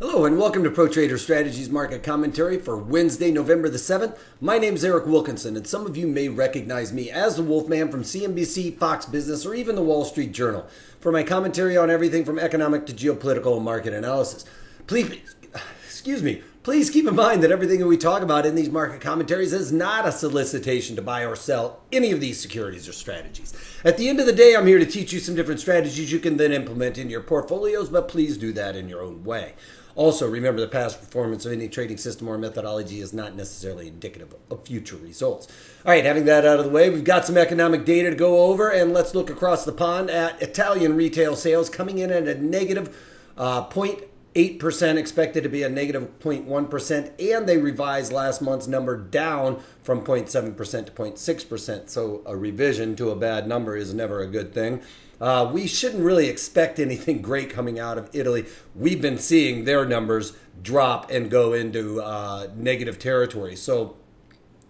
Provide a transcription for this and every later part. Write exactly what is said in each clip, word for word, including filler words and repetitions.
Hello and welcome to ProTrader Strategies Market Commentary for Wednesday, November the seventh. My name is Eric Wilkinson, and some of you may recognize me as the Wolfman from C N B C, Fox Business, or even The Wall Street Journal for my commentary on everything from economic to geopolitical and market analysis. Please, excuse me, please keep in mind that everything that we talk about in these market commentaries is not a solicitation to buy or sell any of these securities or strategies. At the end of the day, I'm here to teach you some different strategies you can then implement in your portfolios, but please do that in your own way. Also, remember the past performance of any trading system or methodology is not necessarily indicative of future results. All right, having that out of the way, we've got some economic data to go over, and let's look across the pond at Italian retail sales coming in at a negative uh, zero point eight percent, expected to be a negative zero point one percent, and they revised last month's number down from zero point seven percent to zero point six percent, so a revision to a bad number is never a good thing. Uh, we shouldn't really expect anything great coming out of Italy. We've been seeing their numbers drop and go into uh, negative territory. So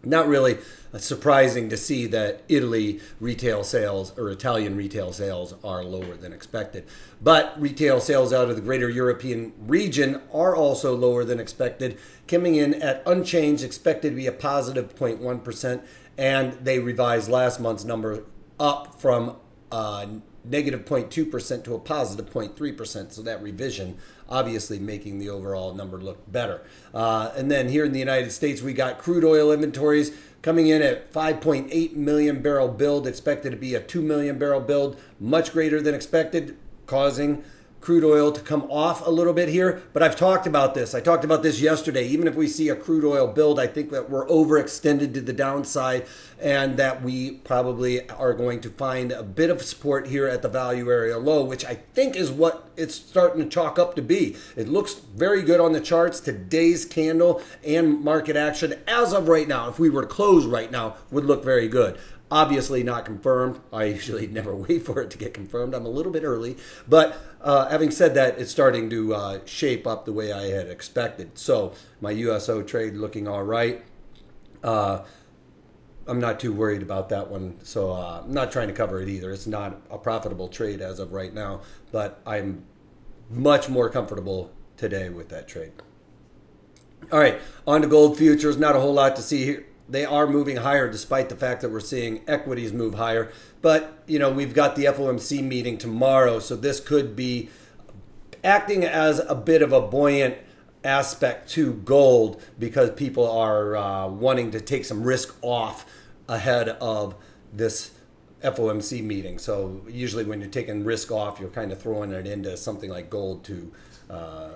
not really surprising to see that Italy retail sales or Italian retail sales are lower than expected. But retail sales out of the greater European region are also lower than expected, coming in at unchanged, expected to be a positive zero point one percent. And they revised last month's number up from uh, negative zero point two percent to a positive zero point three percent. So that revision obviously making the overall number look better. Uh, and then here in the United States, we got crude oil inventories coming in at five point eight million barrel build, expected to be a two million barrel build, much greater than expected, causing crude oil to come off a little bit here. But I've talked about this. I talked about this yesterday. Even if we see a crude oil build, I think that we're overextended to the downside and that we probably are going to find a bit of support here at the value area low, which I think is what it's starting to chalk up to be. It looks very good on the charts. Today's candle and market action as of right now, if we were to close right now, would look very good. Obviously not confirmed. I usually never wait for it to get confirmed. I'm a little bit early. But uh, having said that, it's starting to uh, shape up the way I had expected. So my U S O trade looking all right. Uh, I'm not too worried about that one. So uh, I'm not trying to cover it either. It's not a profitable trade as of right now. But I'm much more comfortable today with that trade. All right, on to gold futures. Not a whole lot to see here. They are moving higher despite the fact that we're seeing equities move higher. But, you know, we've got the F O M C meeting tomorrow, so this could be acting as a bit of a buoyant aspect to gold because people are uh, wanting to take some risk off ahead of this F O M C meeting. So usually when you're taking risk off, you're kind of throwing it into something like gold to uh,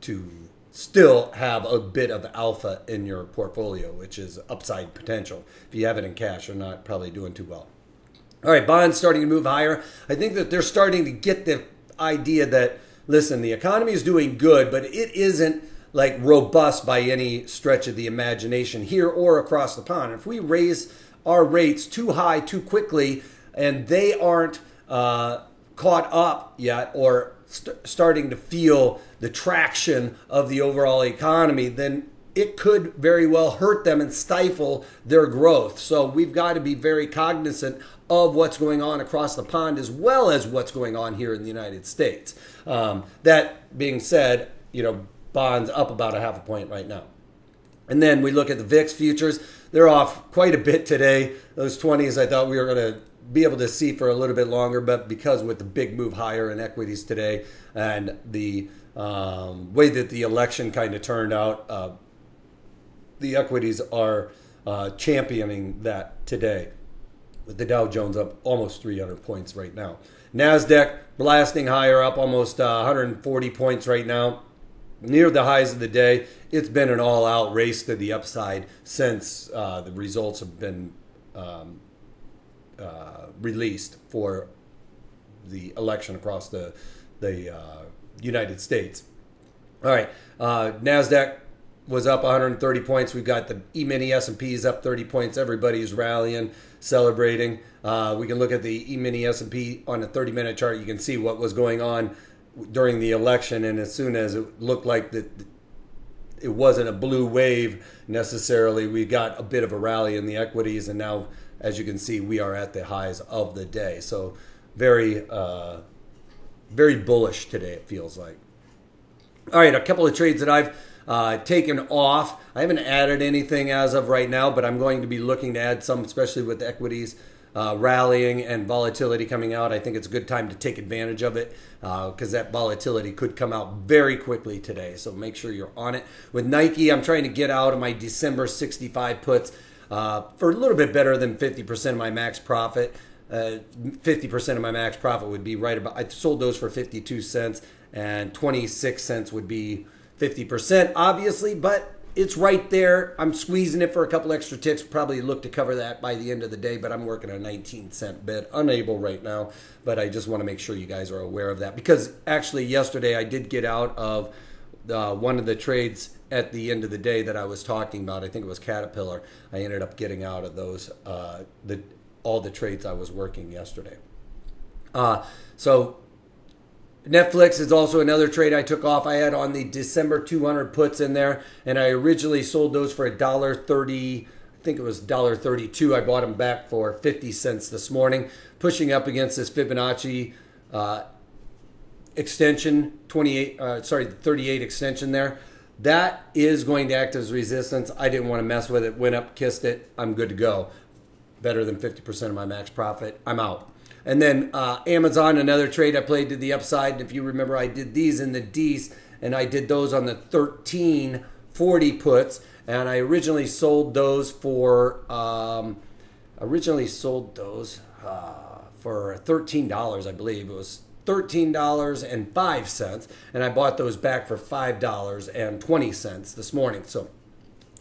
to... still have a bit of alpha in your portfolio, which is upside potential. If you have it in cash, you're not probably doing too well. All right, bonds starting to move higher. I think that they're starting to get the idea that, listen, the economy is doing good, but it isn't like robust by any stretch of the imagination here or across the pond. If we raise our rates too high too quickly and they aren't uh, caught up yet or St- starting to feel the traction of the overall economy, then it could very well hurt them and stifle their growth. So we've got to be very cognizant of what's going on across the pond as well as what's going on here in the United States. Um, that being said, you know, bonds up about a half a point right now. And then we look at the V I X futures. They're off quite a bit today. Those twenties I thought we were going to be able to see for a little bit longer, but because with the big move higher in equities today and the um, way that the election kind of turned out, uh, the equities are uh, championing that today, with the Dow Jones up almost three hundred points right now. NASDAQ blasting higher, up almost uh, one hundred forty points right now, near the highs of the day. It's been an all-out race to the upside since uh, the results have been um, Uh, released for the election across the the uh, United States. All right, uh, NASDAQ was up one hundred thirty points. We've got the E-mini S and P is up thirty points. Everybody's rallying, celebrating. Uh, we can look at the E-mini S and P on a thirty minute chart. You can see what was going on during the election, and as soon as it looked like that it wasn't a blue wave necessarily, we got a bit of a rally in the equities, and now, as you can see, we are at the highs of the day. So very, uh, very bullish today, it feels like. All right, a couple of trades that I've uh, taken off. I haven't added anything as of right now, but I'm going to be looking to add some, especially with the equities uh, rallying and volatility coming out. I think it's a good time to take advantage of it because uh, that volatility could come out very quickly today. So make sure you're on it. With Nike, I'm trying to get out of my December sixty-five puts uh, for a little bit better than fifty percent of my max profit. fifty percent uh, of my max profit would be right about, I sold those for fifty-two cents. And twenty-six cents would be fifty percent, obviously, but it's right there. I'm squeezing it for a couple extra ticks. Probably look to cover that by the end of the day, but I'm working a nineteen cent bid. Unable right now, but I just want to make sure you guys are aware of that because actually yesterday I did get out of uh, one of the trades at the end of the day that I was talking about. I think it was Caterpillar. I ended up getting out of those, uh, the all the trades I was working yesterday. Uh, so... Netflix is also another trade I took off. I had on the December two hundred puts in there, and I originally sold those for a dollar thirty. I think it was a dollar thirty-two. I bought them back for fifty cents this morning, pushing up against this Fibonacci uh, extension, twenty-eight, uh, sorry, thirty-eight extension there. That is going to act as resistance. I didn't want to mess with it. Went up, kissed it. I'm good to go. Better than fifty percent of my max profit. I'm out. And then uh, Amazon, another trade I played to the upside. If you remember, I did these in the D's, and I did those on the thirteen forty puts. And I originally sold those for um, originally sold those uh, for thirteen dollars, I believe. It was thirteen dollars and five cents, and I bought those back for five dollars and twenty cents this morning. So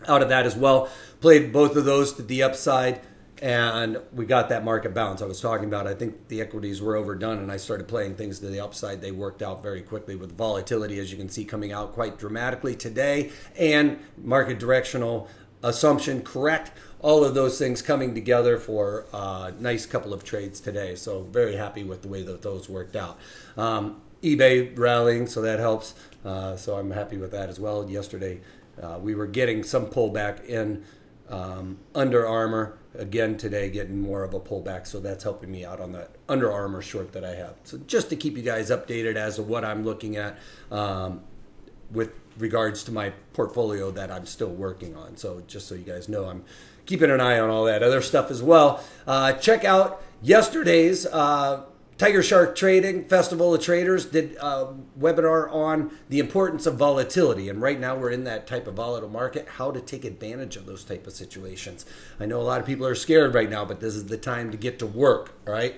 out of that as well, played both of those to the upside. And we got that market bounce I was talking about. I think the equities were overdone, and I started playing things to the upside. They worked out very quickly with volatility, as you can see, coming out quite dramatically today. And market directional assumption correct. All of those things coming together for a nice couple of trades today. So very happy with the way that those worked out. Um, eBay rallying, so that helps. Uh, so I'm happy with that as well. Yesterday, uh, we were getting some pullback in um, Under Armour. Again today, getting more of a pullback, so that's helping me out on that Under Armour short that I have. So just to keep you guys updated as to what I'm looking at um, with regards to my portfolio that I'm still working on. So just so you guys know, I'm keeping an eye on all that other stuff as well. Uh, check out yesterday's uh, Tiger Shark Trading Festival of Traders did a webinar on the importance of volatility. And right now we're in that type of volatile market, how to take advantage of those type of situations. I know a lot of people are scared right now, but this is the time to get to work, all right?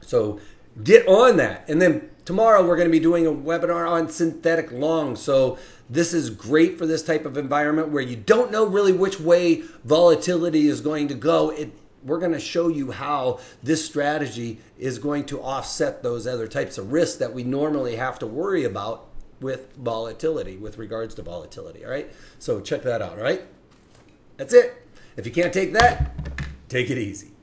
So get on that. And then tomorrow we're going to be doing a webinar on synthetic long. So this is great for this type of environment where you don't know really which way volatility is going to go. It We're going to show you how this strategy is going to offset those other types of risks that we normally have to worry about with volatility, with regards to volatility, all right? So check that out, all right? That's it. If you can't take that, take it easy.